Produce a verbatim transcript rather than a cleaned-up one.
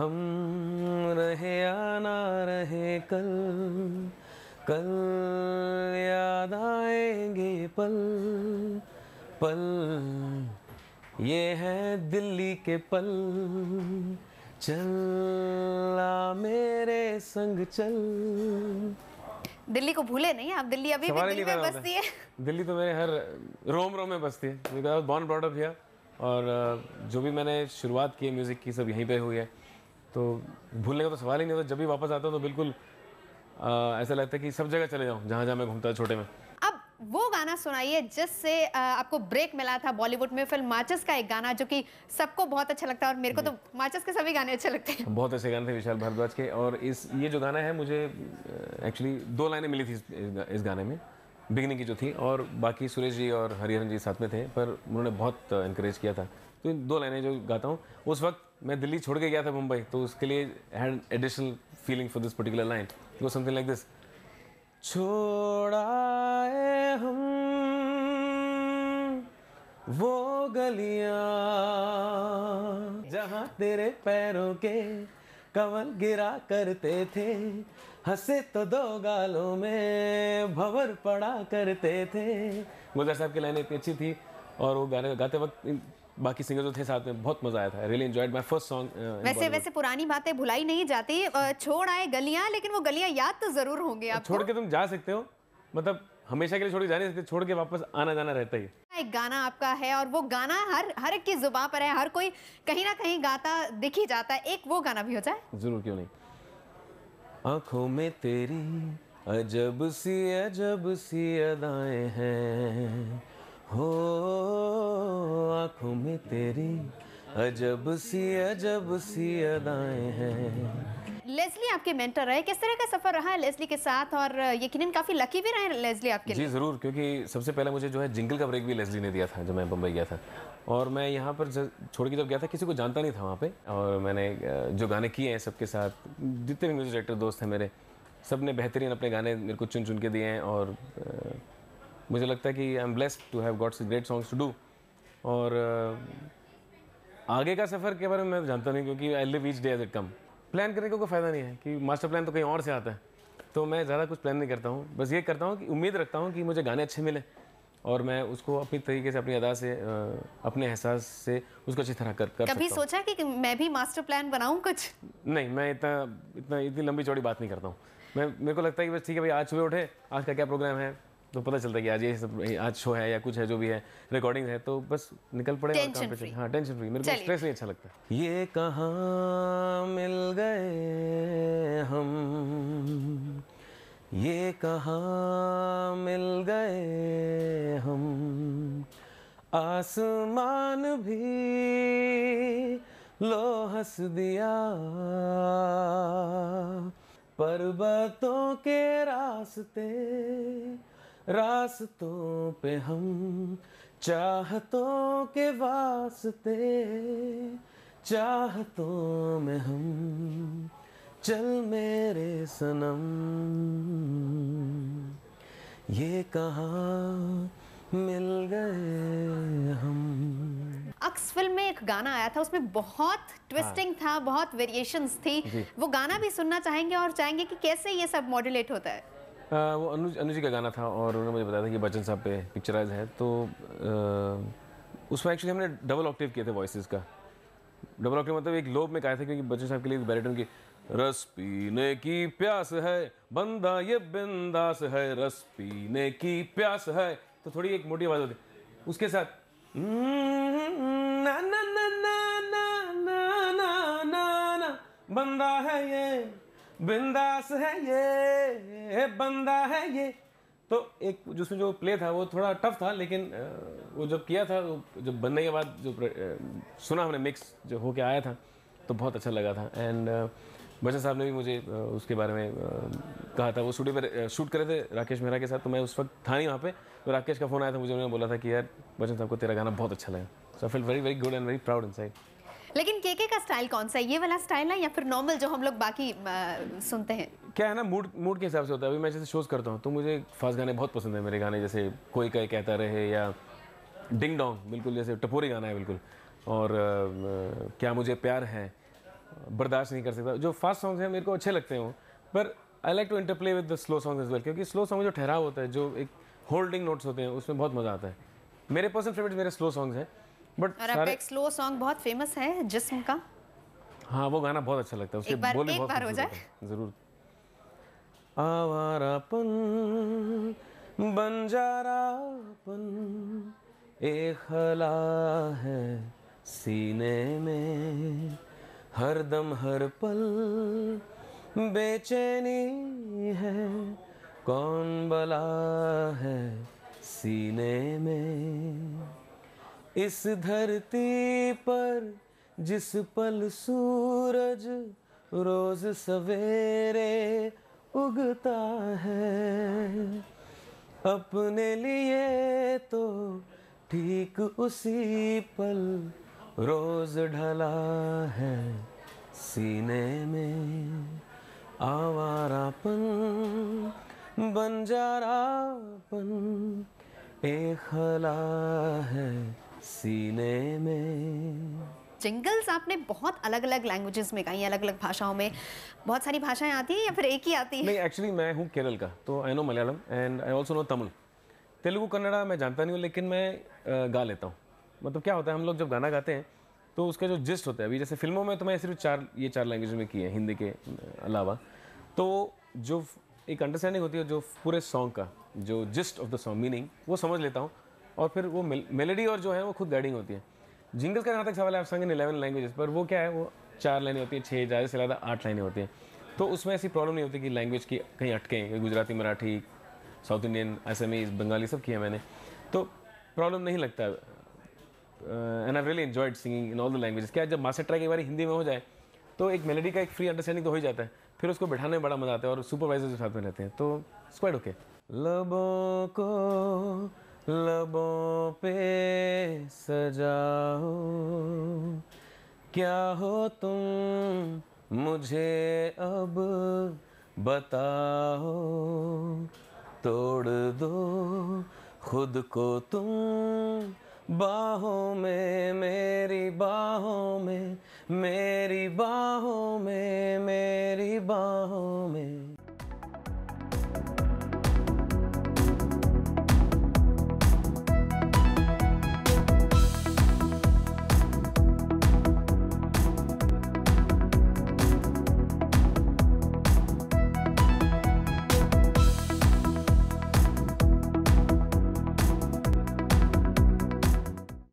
हम रहे या ना रहे कल, कल याद आएंगे पल पल, ये है दिल्ली के पल। चला मेरे संग चल। दिल्ली को भूले नहीं आप, दिल्ली अभी भी दिल में बसती है। दिल्ली तो मेरे हर रोम रोम में बसती है, because I was born brought up here, और जो भी मैंने शुरुआत की है म्यूज़िक की सब यहीं पे हुई है, तो भूलने का तो सवाल ही नहीं होता। जब भी वापस आता हूँ तो बिल्कुल आ, ऐसा लगता है कि सब जगह चले जाऊँ जहाँ जहाँ मैं घूमता छोटे में। अब वो गाना सुनाइए जिससे आपको ब्रेक मिला था बॉलीवुड में, फिल्म माचिस का एक गाना जो कि सबको बहुत अच्छा लगता है, और मेरे को तो माचिस के सभी गाने अच्छे लगते हैं। बहुत अच्छे गाने थे विशाल भारद्वाज के, और इस ये जो गाना है मुझे एक्चुअली दो लाइनें मिली थी इस गाने में, बिगनिंग की जो थी, और बाकी सुरेश जी और हरिहर जी साथ में थे, पर उन्होंने बहुत इनक्रेज किया था। तो इन दो लाइनें जो गाता हूँ, उस वक्त मैं दिल्ली छोड़ के गया था मुंबई, तो उसके लिए had additional feeling for this particular line, वो समथिंग लाइक दिस। छोड़ा है हम वो गलियाँ जहाँ तेरे पैरों के कंवल गिरा करते थे, हंसे तो दो गालों में भंवर पड़ा करते थे। गोजा साहब की लाइनें इतनी अच्छी थी, और वो गाने गाते वक्त बाकी सिंगर जो थे साथ में, बहुत मजा आया था। Really enjoyed my first song. वैसे वैसे पुरानी बातें भुलाई नहीं जाती, छोड़ आए गलियाँ, लेकिन वो गलियाँ याद तो जरूर होंगी आप। छोड़ के तुम जा सकते हो, मतलब हमेशा के लिए छोड़ के जा नहीं सकते, छोड़ के वापस आना जाना रहता ही। एक गाना आपका है, और वो गाना हर हर एक की जुबान पर है, हर कोई कहीं ना कहीं गाता दिख ही जाता है, एक वो गाना भी हो जाए जरूर, क्यों नहीं। आंखों में तेरी अजब सी अजब सी अदाएं हैं, हो आंखों में तेरी अजब सी अजब सी अदाएं हैं। लेस्ली आपके मेंटर रहे, किस तरह का सफर रहा लेस्ली के साथ, और यकीनन काफी लकी भी रहे लेस्ली आपके लिए। जी जरूर, क्योंकि सबसे पहले मुझे जो है जिंगल का ब्रेक भी लेस्ली ने दिया था जब मैं बम्बई गया था, और मैं यहाँ पर छोड़ के जब गया था किसी को जानता नहीं था वहाँ पे, और मैंने जो गाने किए हैं सबके साथ, जितने भी म्यूजिक डायरेक्टर दोस्त हैं मेरे, सब ने बेहतरीन अपने गाने मेरे को चुन चुन के दिए हैं, और मुझे लगता है कि I am blessed to have got such great songs to do. और आगे का सफ़र के बारे में मैं जानता नहीं, क्योंकि I live each day as it come. Plan करने का कोई फ़ायदा नहीं है कि मास्टर प्लान तो कहीं और से आता है, तो मैं ज़्यादा कुछ प्लान नहीं करता हूँ, बस ये करता हूँ कि उम्मीद रखता हूँ कि मुझे गाने अच्छे मिले, और मैं उसको अपनी तरीके से, अपनी अदा से, अपने एहसास से उसको अच्छी तरह कर कर कभी सोचा कि मैं भी मास्टर प्लान बनाऊँ कुछ? नहीं, मैं इतना इतना इतनी लंबी चौड़ी बात नहीं करता हूँ। मैं मेरे को लगता है कि बस ठीक है भाई, आज सुबह उठे, आज का क्या प्रोग्राम है, तो पता चलता है कि आज ये सब, आज शो है या कुछ है, जो भी है रिकॉर्डिंग है, तो बस निकल पड़े। Tension free. हाँ, टेंशन फ्री, मेरे को स्ट्रेस नहीं अच्छा लगता। ये कहाँ मिल गए हम, ये कहाँ मिल गए हम, आसमान भी लो हंस दिया, पर्वतों के रास्ते रास्तों पे हम, चाहतों के वास्ते चाहतों में हम, चल मेरे सनम। ये कहाँ मिल गए हम। अक्स फिल्म में एक गाना आया था, उसमें बहुत ट्विस्टिंग था, बहुत वेरिएशंस थी, वो गाना भी सुनना चाहेंगे, और चाहेंगे कि कैसे ये सब मॉड्यूलेट होता है। आ, वो अनुज अनुज जी का गाना था, और उन्होंने मुझे बताया था कि बच्चन साहब पे पिक्चराइज है, तो उसमें एक्चुअली हमने डबल ऑक्टिव किए थे वॉइसेस का। डबल ऑक्टिव मतलब एक लोब में कहा था, क्योंकि बच्चन साहब के लिए बैरिटोन की रस पीने की प्यास है बंदा ये बिंदास है, रस पीने की प्यास है, तो थोड़ी एक मोटी आवाज़ होती है उसके साथ ना ना ना ना ना ना ना ना, बंदा है ये बिंदास है ये बंदा है ये, तो एक जिसमें जो प्ले था वो थोड़ा टफ था, लेकिन वो जब किया था, जब बनने के बाद जो सुना हमने मिक्स जो होके आया था, तो बहुत अच्छा लगा था। एंड बच्चन साहब ने भी मुझे उसके बारे में कहा था, वो स्टूडियो पर शूट करे थे राकेश मेहरा के साथ, तो मैं उस वक्त था नहीं वहाँ पे, तो राकेश का फ़ोन आया था मुझे, उन्होंने बोला था कि यार बच्चन साहब को तेरा गाना बहुत अच्छा लगा, so I feel very very good and very proud inside. लेकिन केके का स्टाइल कौन सा है, ये वाला स्टाइल है या फिर नॉर्मल जो हम लोग बाकी आ, सुनते हैं? क्या है ना, मूड मूड के हिसाब से होता है। अभी मैं जैसे शोज करता हूँ तो मुझे फास्ट गाने बहुत पसंद है। मेरे गाने जैसे कोई का कहता रहे या डिंग डोंग, बिल्कुल जैसे टपोरी गाना है बिल्कुल, और आ, क्या मुझे प्यार है, बर्दाश्त नहीं कर सकता। जो फास्ट सॉन्ग्स हैं मेरे को अच्छे लगते हैं वो, पर I like to interplay with the slow songs as well, क्योंकि स्लो सॉन्ग जो ठहराव होता है, जो एक होल्डिंग नोट्स होते हैं, उसमें बहुत मज़ा आता है। मेरे पर्सनल फेवरेट मेरे स्लो सॉन्ग्स हैं। बट और एक स्लो सॉन्ग बहुत फेमस है जिस्म का, हाँ वो गाना बहुत अच्छा लगता है, उसके बोल बहुत बार हो जाए ज़रूर। आवारापन बंजारापन एक खला है सीने में, हर दम हर पल बेचैनी है, कौन बला है सीने में, इस धरती पर जिस पल सूरज रोज सवेरे उगता है, अपने लिए तो ठीक उसी पल रोज ढला है सीने में, आवारापन बंजारापन एक खला है सीने में। जिंगल्स आपने बहुत अलग अलग लैंग्वेजेस में गाई, अलग अलग भाषाओं में, बहुत सारी भाषाएं आती हैं या फिर एक ही आती है? नहीं, एक्चुअली मैं हूँ केरल का, तो I know Malayalam and I also know Tamil. Telugu Kannada मैं जानता नहीं हूँ, लेकिन मैं गा लेता हूँ। मतलब क्या होता है, हम लोग जब गाना गाते हैं तो उसका जो जिस्ट होता है, अभी जैसे फिल्मों में तो मैं सिर्फ चार ये चार लैंग्वेज में किए हैं हिंदी के अलावा, तो जो एक अंडरस्टैंडिंग होती है जो पूरे सॉन्ग का जो gist of the song meaning वो समझ लेता हूँ, और फिर वो मेलोडी और जो है वो खुद गाइडिंग होती है। जिंगल्स का जहाँ तक सवाल है, आप संग इलेवन लैंग्वेजेस पर, वो क्या है, वो चार लाइनें होती है, छः ज़्यादा से ज़्यादा आठ लाइनें होती हैं, तो उसमें ऐसी प्रॉब्लम नहीं होती कि लैंग्वेज की कहीं अटकें। गुजराती, मराठी, साउथ इंडियन, असमीज़, बंगाली सब किया मैंने, तो प्रॉब्लम नहीं लगता। And I really enjoyed singing in all the languages. क्या जब मास्टर ट्रैक एक बार हिंदी में हो जाए तो एक मेलोडी का एक फ्री अंडरस्टैंडिंग तो हो ही जाता है, फिर उसको बैठाने में बड़ा मज़ा आता है, और सुपरवाइजर साथ में रहते हैं, तो स्क्वाड ओके। लबों को लबों पे सजाओ, क्या हो तुम मुझे अब बताओ, तोड़ दो खुद को तुम बाहों में, मेरी बाहों में, मेरी बाहों में, मेरी बाहों